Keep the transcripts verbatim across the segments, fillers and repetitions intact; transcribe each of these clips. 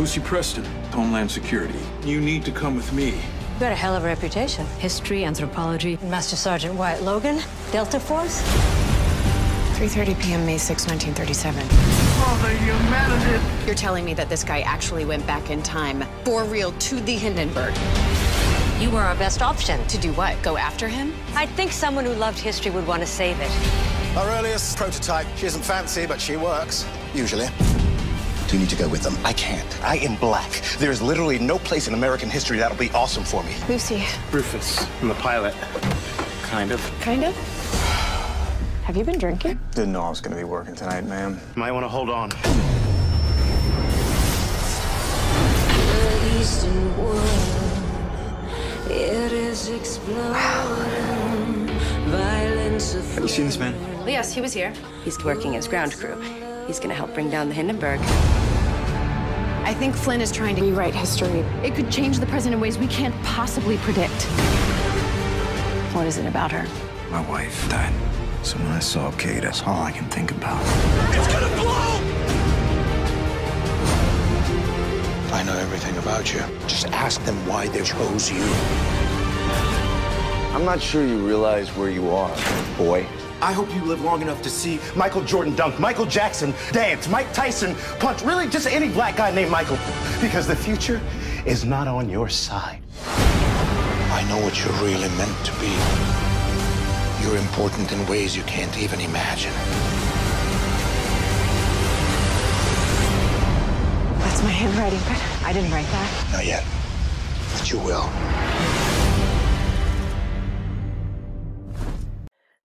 Lucy Preston, Homeland Security. You need to come with me. You've got a hell of a reputation. History, anthropology, Master Sergeant Wyatt Logan, Delta Force. three thirty p m May sixth, nineteen thirty-seven. Oh, the humanity! You're telling me that this guy actually went back in time, for real, to the Hindenburg. You were our best option. To do what? Go after him? I think someone who loved history would want to save it. Our earliest prototype. She isn't fancy, but she works. Usually. You need to go with them. I can't. I am black. There is literally no place in American history that'll be awesome for me. Lucy. Rufus. I'm the pilot. Kind of. Kind of? Have you been drinking? Didn't know I was going to be working tonight, ma'am. Might want to hold on. The Eastern world, it is exploding. Violence of Have you seen this man? Well, yes, he was here. He's working as ground crew. He's going to help bring down the Hindenburg. I think Flynn is trying to rewrite history. It could change the present in ways we can't possibly predict. What is it about her? My wife died. So when I saw Kate, that's all I can think about. It's going to blow! I know everything about you. Just ask them why they chose you. I'm not sure you realize where you are, boy. I hope you live long enough to see Michael Jordan dunk, Michael Jackson dance, Mike Tyson punch, really just any black guy named Michael, because the future is not on your side. I know what you're really meant to be. You're important in ways you can't even imagine. That's my handwriting, but I didn't write that. Not yet, but you will.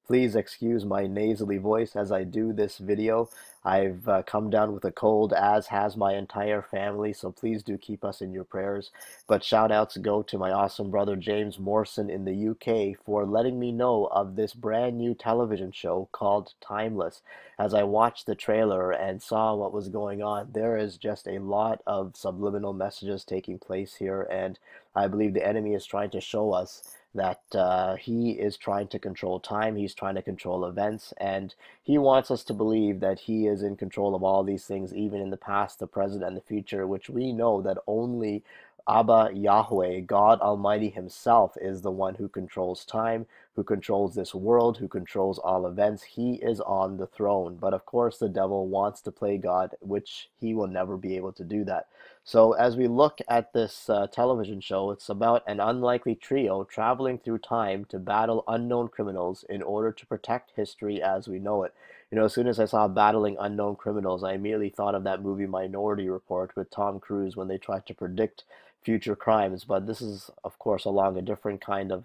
Please excuse my nasally voice as I do this video. I've uh, come down with a cold, as has my entire family, so please do keep us in your prayers. But shout outs go to my awesome brother James Morrison in the U K for letting me know of this brand new television show called Timeless. As I watched the trailer and saw what was going on, there is just a lot of subliminal messages taking place here, and I believe the enemy is trying to show us that uh, he is trying to control time, he's trying to control events, and he wants us to believe that he is in control of all these things, even in the past, the present, and the future, which we know that only Abba Yahweh, God Almighty himself, is the one who controls time, who controls this world, who controls all events. He is on the throne. But of course, the devil wants to play God, which he will never be able to do that. So as we look at this uh, television show, it's about an unlikely trio traveling through time to battle unknown criminals in order to protect history as we know it. You know, as soon as I saw Battling Unknown Criminals, I immediately thought of that movie Minority Report with Tom Cruise when they tried to predict future crimes. But this is, of course, along a different kind of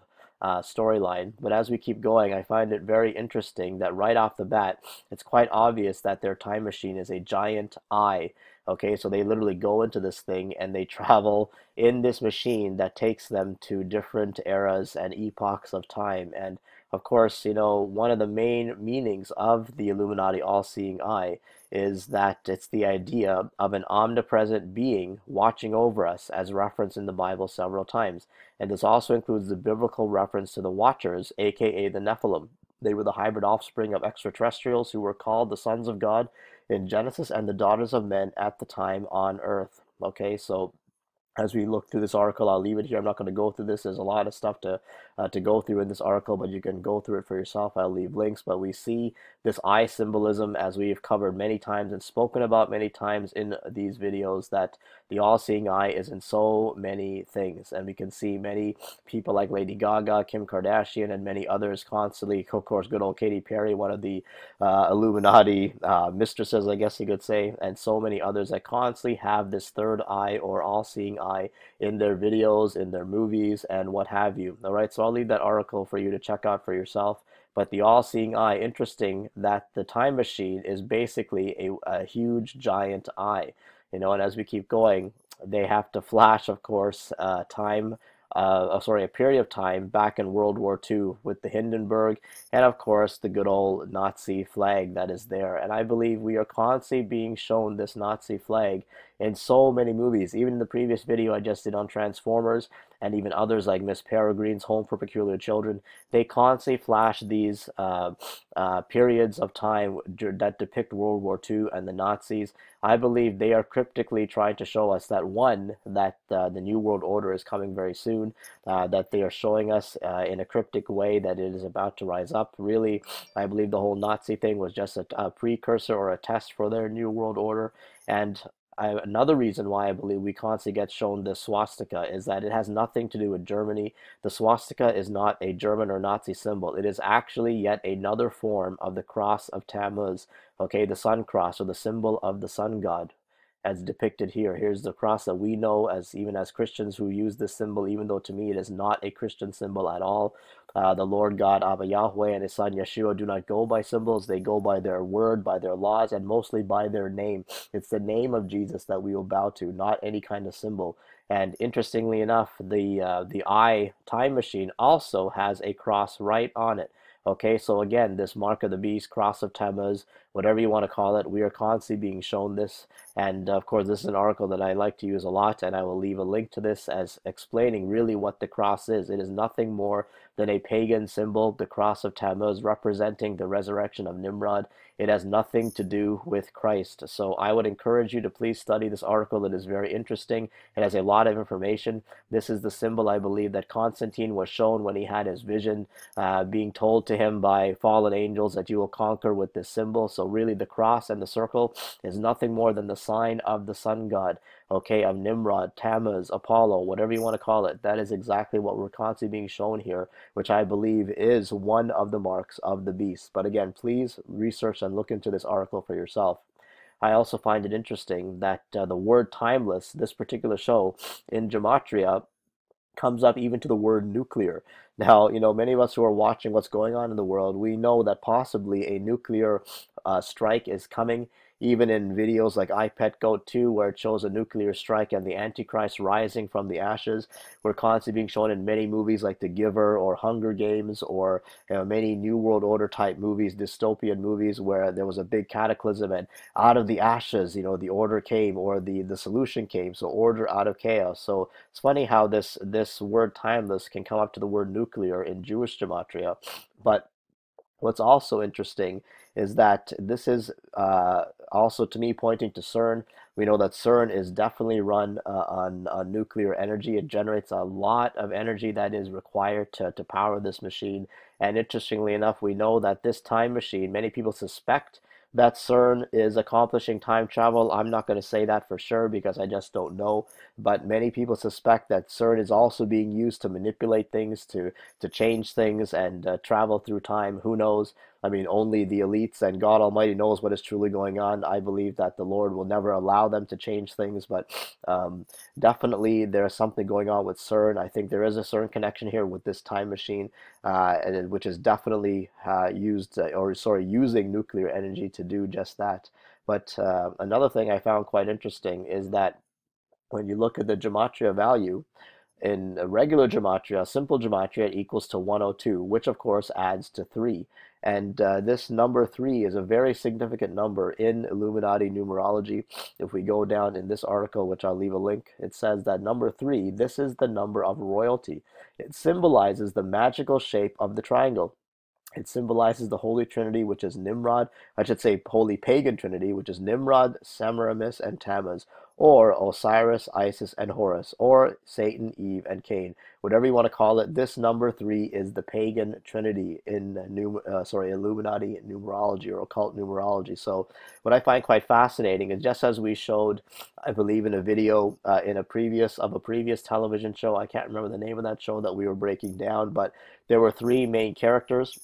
Uh, storyline. But as we keep going, I find it very interesting that right off the bat, it's quite obvious that their time machine is a giant eye. Okay, so they literally go into this thing and they travel in this machine that takes them to different eras and epochs of time. And of course, you know, one of the main meanings of the Illuminati all-seeing eye is that it's the idea of an omnipresent being watching over us, as referenced in the Bible several times. And this also includes the biblical reference to the Watchers, aka the Nephilim. They were the hybrid offspring of extraterrestrials who were called the sons of God in Genesis and the daughters of men at the time on earth. Okay, so as we look through this article, I'll leave it here. I'm not going to go through this. There's a lot of stuff to uh, to go through in this article, but you can go through it for yourself. I'll leave links. But we see this eye symbolism, as we have covered many times and spoken about many times in these videos, that the all-seeing eye is in so many things. And we can see many people like Lady Gaga, Kim Kardashian, and many others constantly. Of course, good old Katy Perry, one of the uh, Illuminati uh, mistresses, I guess you could say, and so many others that constantly have this third eye or all-seeing eye in their videos, in their movies, and what have you. All right, so I'll leave that article for you to check out for yourself. But the all-seeing eye, interesting that the time machine is basically a, a huge giant eye, you know. And as we keep going, they have to flash, of course, uh, time Uh, oh, sorry, a period of time back in World War Two with the Hindenburg and, of course, the good old Nazi flag that is there. And I believe we are constantly being shown this Nazi flag in so many movies. Even in the previous video I just did on Transformers, and even others like Miss Peregrine's Home for Peculiar Children, they constantly flash these uh, uh, periods of time that depict World War Two and the Nazis. I believe they are cryptically trying to show us that, one, that uh, the New World Order is coming very soon, uh, that they are showing us uh, in a cryptic way that it is about to rise up. Really, I believe the whole Nazi thing was just a, a precursor or a test for their New World Order. And I, another reason why I believe we constantly get shown the swastika is that it has nothing to do with Germany. The swastika is not a German or Nazi symbol. It is actually yet another form of the cross of Tammuz, okay, the sun cross, or the symbol of the sun god, as depicted here. Here's the cross that we know as, even as Christians who use this symbol, even though to me it is not a Christian symbol at all. Uh, the Lord God, Abba Yahweh, and His Son Yeshua do not go by symbols. They go by their word, by their laws, and mostly by their name. It's the name of Jesus that we will bow to, not any kind of symbol. And interestingly enough, the uh, the I time machine also has a cross right on it. Okay, so again, this Mark of the Beast, Cross of Tammuz, whatever you want to call it, we are constantly being shown this. And of course, this is an article that I like to use a lot, and I will leave a link to this as explaining really what the cross is. It is nothing more than a pagan symbol, the Cross of Tammuz, representing the resurrection of Nimrod. It has nothing to do with Christ. So I would encourage you to please study this article. It is very interesting. It has a lot of information. This is the symbol, I believe, that Constantine was shown when he had his vision, uh, being told to him by fallen angels that you will conquer with this symbol. So really, the cross and the circle is nothing more than the sign of the sun god, okay, of Nimrod, Tammuz, Apollo, whatever you want to call it. That is exactly what we're constantly being shown here, which I believe is one of the marks of the beast. But again, please research and look into this article for yourself. I also find it interesting that uh, the word timeless, this particular show in Gematria, comes up even to the word nuclear. Now, you know, many of us who are watching what's going on in the world, we know that possibly a nuclear uh, strike is coming. Even in videos like iPetGoat two, where it shows a nuclear strike and the Antichrist rising from the ashes, we're constantly being shown in many movies like The Giver or Hunger Games, or you know, many New World Order type movies, dystopian movies, where there was a big cataclysm and out of the ashes, you know, the order came, or the, the solution came. So order out of chaos. So it's funny how this, this word timeless can come up to the word nuclear in Jewish Gematria. But what's also interesting is that this is uh, also, to me, pointing to CERN. We know that CERN is definitely run uh, on, on nuclear energy. It generates a lot of energy that is required to, to power this machine. And interestingly enough, we know that this time machine, many people suspect that CERN is accomplishing time travel. I'm not going to say that for sure because I just don't know. But many people suspect that CERN is also being used to manipulate things, to, to change things, and uh, travel through time. Who knows? I mean, only the elites and God Almighty knows what is truly going on. I believe that the Lord will never allow them to change things, but um, definitely there is something going on with CERN. I think there is a CERN connection here with this time machine, uh, and, which is definitely uh, used, uh, or sorry, using nuclear energy to do just that. But uh, another thing I found quite interesting is that when you look at the Gematria value, in regular Gematria, simple Gematria, equals to one oh two, which of course adds to three. And uh, this number three is a very significant number in Illuminati numerology. If we go down in this article, which I'll leave a link, it says that number three, this is the number of royalty. It symbolizes the magical shape of the triangle. It symbolizes the Holy Trinity, which is Nimrod. I should say Holy Pagan Trinity, which is Nimrod, Semiramis, and Tammuz, or Osiris, Isis, and Horus, or Satan, Eve, and Cain. Whatever you want to call it, this number three is the Pagan Trinity in num uh, sorry, Illuminati numerology or occult numerology. So what I find quite fascinating is, just as we showed, I believe, in a video uh, in a previous of a previous television show, I can't remember the name of that show that we were breaking down, but there were three main characters.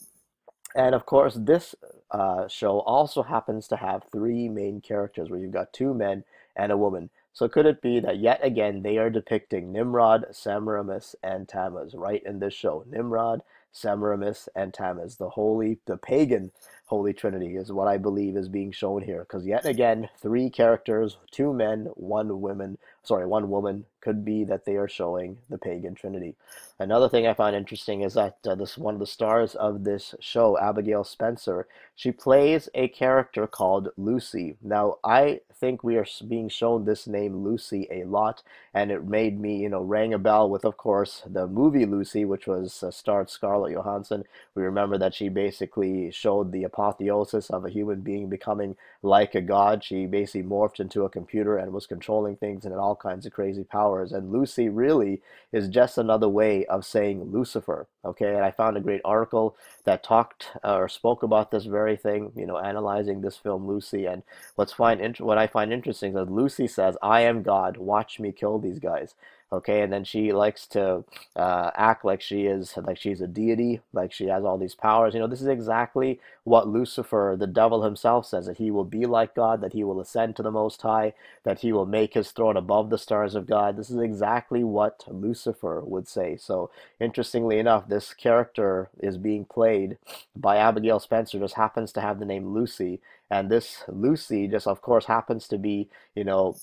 And of course, this uh, show also happens to have three main characters, where you've got two men and a woman. So could it be that yet again they are depicting Nimrod, Semiramis, and Tammuz right in this show? Nimrod, Semiramis, and Tammuz, the holy, the pagan Holy Trinity is what I believe is being shown here, because yet again, three characters, two men, one woman, sorry, one woman, could be that they are showing the pagan Trinity. Another thing I found interesting is that uh, this one of the stars of this show, Abigail Spencer, she plays a character called Lucy. Now, I think we are being shown this name Lucy a lot, and it made me, you know, rang a bell with, of course, the movie Lucy, which was uh, starred Scarlett Johansson. We remember that she basically showed the apotheosis of a human being becoming like a god. She basically morphed into a computer and was controlling things and had all kinds of crazy powers. And Lucy really is just another way of saying Lucifer. Okay, and I found a great article that talked uh, or spoke about this very thing, you know, analyzing this film Lucy. And what's fine, int what I find interesting is that Lucy says, "I am God. Watch me kill these guys." Okay, and then she likes to uh, act like she is, like she's a deity, like she has all these powers. You know, this is exactly what Lucifer, the devil himself, says, that he will be like God, that he will ascend to the Most High, that he will make his throne above the stars of God. This is exactly what Lucifer would say. So, interestingly enough, this character is being played by Abigail Spencer, just happens to have the name Lucy, and this Lucy just, of course, happens to be, you know,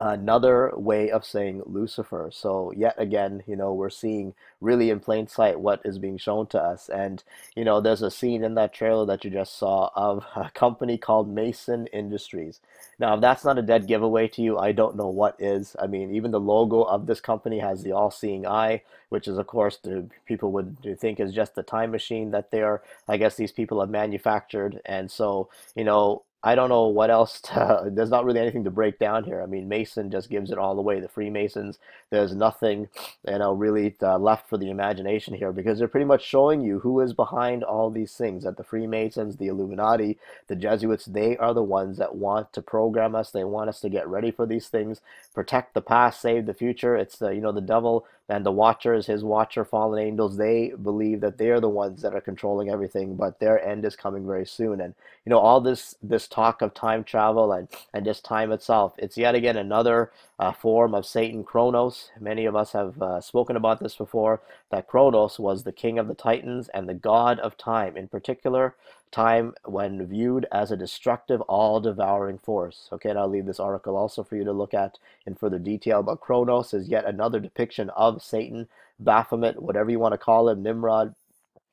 another way of saying Lucifer. So yet again, you know, we're seeing really in plain sight what is being shown to us. And, you know, there's a scene in that trailer that you just saw of a company called Mason Industries. Now, if that's not a dead giveaway to you, I don't know what is. I mean, even the logo of this company has the all-seeing eye, which is, of course, the people would think is just the time machine that they are, I guess these people have manufactured. And so, you know, I don't know what else to, there's not really anything to break down here. I mean, Mason just gives it all away. The Freemasons, there's nothing, you know, really uh, left for the imagination here, because they're pretty much showing you who is behind all these things, that the Freemasons, the Illuminati, the Jesuits, they are the ones that want to program us. They want us to get ready for these things, protect the past, save the future. It's the, you know, the devil and the watchers, his watcher, fallen angels, they believe that they are the ones that are controlling everything, but their end is coming very soon. And, you know, all this, this talk of time travel and, and just time itself, it's yet again another uh, form of Satan, Kronos. Many of us have uh, spoken about this before, that Kronos was the king of the Titans and the god of time, in particular time when viewed as a destructive, all-devouring force. Okay, and I'll leave this article also for you to look at in further detail, but Kronos is yet another depiction of Satan, Baphomet, whatever you want to call him, Nimrod.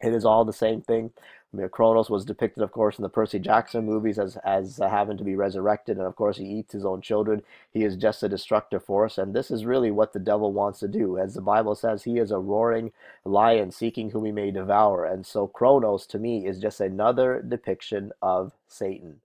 It is all the same thing. I mean, Kronos was depicted, of course, in the Percy Jackson movies as, as uh, having to be resurrected, and of course he eats his own children. He is just a destructive force, and this is really what the devil wants to do. As the Bible says, he is a roaring lion seeking whom he may devour, and so Kronos, to me, is just another depiction of Satan.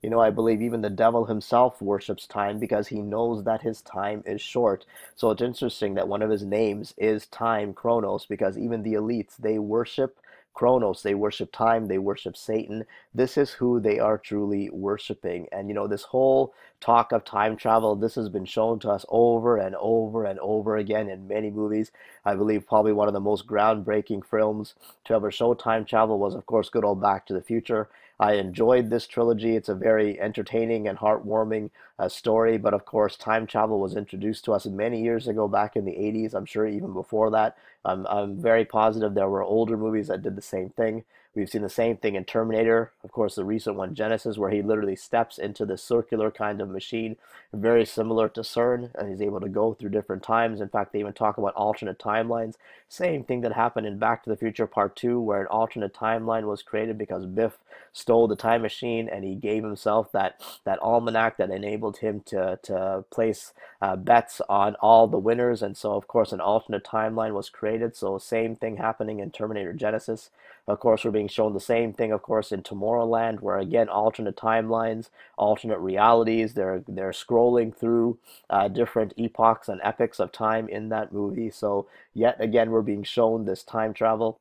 You know, I believe even the devil himself worships time because he knows that his time is short. So it's interesting that one of his names is Time, Kronos, because even the elites, they worship Kronos, they worship time, they worship Satan. This is who they are truly worshiping. And, you know, this whole talk of time travel, this has been shown to us over and over and over again in many movies. I believe probably one of the most groundbreaking films to ever show time travel was, of course, good old Back to the Future. I enjoyed this trilogy. It's a very entertaining and heartwarming uh, story, but of course time travel was introduced to us many years ago, back in the eighties. I'm sure even before that. I'm, I'm very positive there were older movies that did the same thing. We've seen the same thing in Terminator, of course the recent one, Genesis, where he literally steps into this circular kind of machine, very similar to CERN, and he's able to go through different times. In fact, they even talk about alternate timelines. Same thing that happened in Back to the Future Part two, where an alternate timeline was created because Biff stole the time machine and he gave himself that, that almanac that enabled him to, to place uh, bets on all the winners, and so of course an alternate timeline was created. So same thing happening in Terminator Genesis. Of course, we're being shown the same thing, of course, in Tomorrowland, where again alternate timelines, alternate realities, they're they're scrolling through uh, different epochs and epics of time in that movie. So yet again, we're being shown this time travel.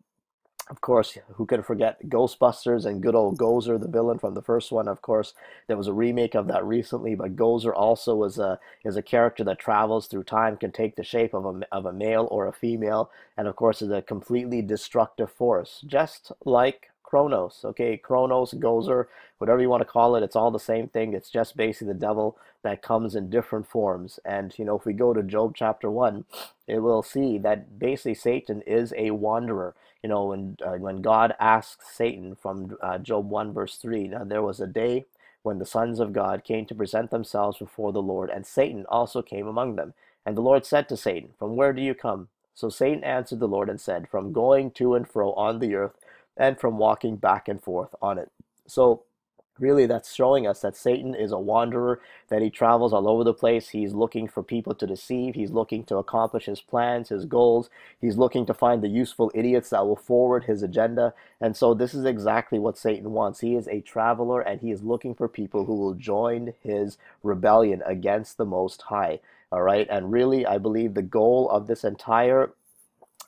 Of course, who can forget Ghostbusters and good old Gozer, the villain from the first one. Of course, there was a remake of that recently, but Gozer also was a, is a character that travels through time, can take the shape of a, of a male or a female, and of course is a completely destructive force, just like Kronos. Okay, Kronos, Gozer, whatever you want to call it, it's all the same thing. It's just basically the devil that comes in different forms. And, you know, if we go to Job chapter one, it will see that basically Satan is a wanderer. You know, when uh, when God asks Satan from uh, Job one verse three, now there was a day when the sons of God came to present themselves before the Lord, and Satan also came among them. And the Lord said to Satan, from where do you come? So Satan answered the Lord and said, from going to and fro on the earth, and from walking back and forth on it. So really, that's showing us that Satan is a wanderer, that he travels all over the place. He's looking for people to deceive. He's looking to accomplish his plans, his goals. He's looking to find the useful idiots that will forward his agenda. And so this is exactly what Satan wants. He is a traveler, and he is looking for people who will join his rebellion against the Most High. All right. And really, I believe the goal of this entire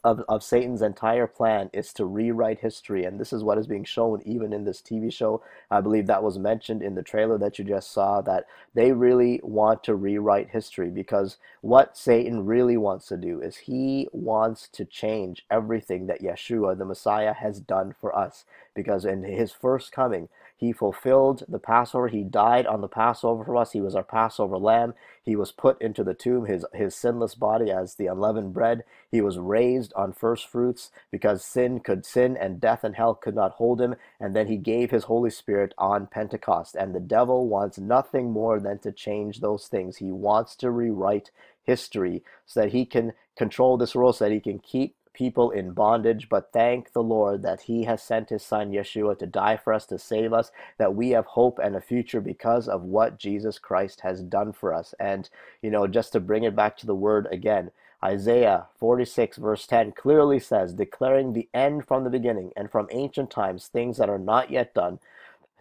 Of, of Satan's entire plan is to rewrite history, and this is what is being shown even in this T V show. I believe that was mentioned in the trailer that you just saw, that they really want to rewrite history, because what Satan really wants to do is he wants to change everything that Yeshua, the Messiah, has done for us. Because in his first coming, he fulfilled the Passover. He died on the Passover for us. He was our Passover lamb. He was put into the tomb, his, his sinless body as the unleavened bread. He was raised on first fruits, because sin could sin and death and hell could not hold him. And then he gave his Holy Spirit on Pentecost. And the devil wants nothing more than to change those things. He wants to rewrite history so that he can control this world, so that he can keep people in bondage. But thank the Lord that he has sent his son Yeshua to die for us, to save us, that we have hope and a future because of what Jesus Christ has done for us. And you know, just to bring it back to the word again, Isaiah forty-six verse ten clearly says, declaring the end from the beginning, and from ancient times things that are not yet done,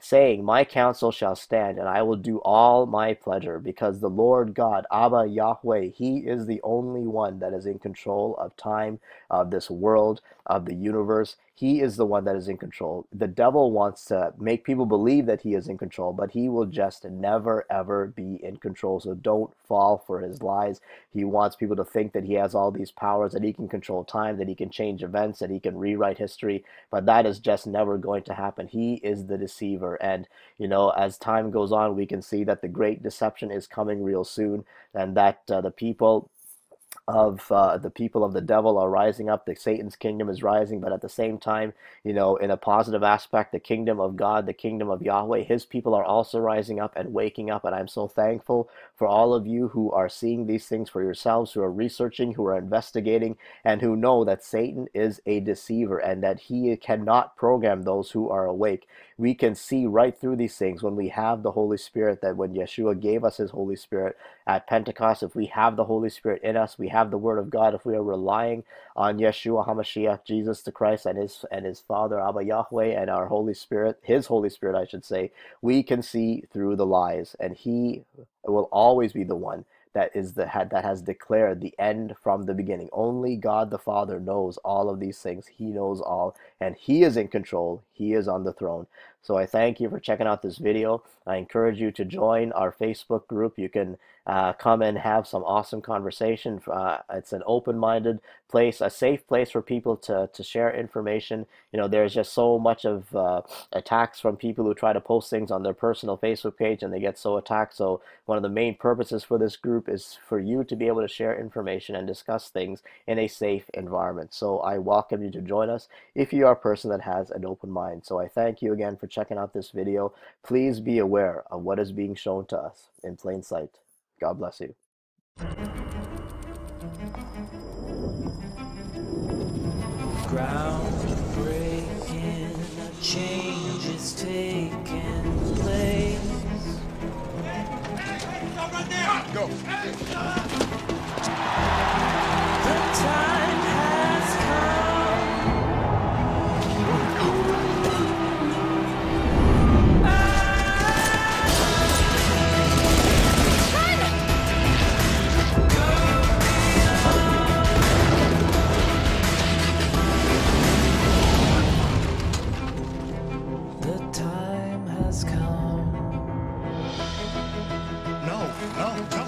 saying, my counsel shall stand, and I will do all my pleasure, because the Lord God, Abba Yahweh, he is the only one that is in control of time, of this world, of the universe. He is the one that is in control. The devil wants to make people believe that he is in control, but he will just never, ever be in control. So don't fall for his lies. He wants people to think that he has all these powers, that he can control time, that he can change events, that he can rewrite history. But that is just never going to happen. He is the deceiver. And, you know, as time goes on, we can see that the great deception is coming real soon, and that uh, the people... of uh, the people of the devil are rising up. The Satan's kingdom is rising, but at the same time, you know, in a positive aspect, the kingdom of God, the kingdom of Yahweh, his people are also rising up and waking up. And I'm so thankful for all of you who are seeing these things for yourselves, who are researching, who are investigating, and who know that Satan is a deceiver, and that he cannot program those who are awake. We can see right through these things when we have the Holy Spirit. That when Yeshua gave us his Holy Spirit at Pentecost, if we have the Holy Spirit in us, we have the Word of God, if we are relying on Yeshua HaMashiach, Jesus the Christ, and his and his Father, Abba Yahweh, and our Holy Spirit, his Holy Spirit, I should say, we can see through the lies. And he will always be the one that is the that has declared the end from the beginning. Only God the Father knows all of these things. He knows all, and he is in control. He is on the throne. So I thank you for checking out this video. I encourage you to join our Facebook group. You can uh, come and have some awesome conversation. Uh, it's an open-minded place, a safe place for people to, to share information. You know, there's just so much of uh, attacks from people who try to post things on their personal Facebook page, and they get so attacked. So one of the main purposes for this group is for you to be able to share information and discuss things in a safe environment. So I welcome you to join us if you are a person that has an open mind. So I thank you again for checking out this video. Please be aware of what is being shown to us in plain sight. God bless you. Go. The time has come. No, no, no.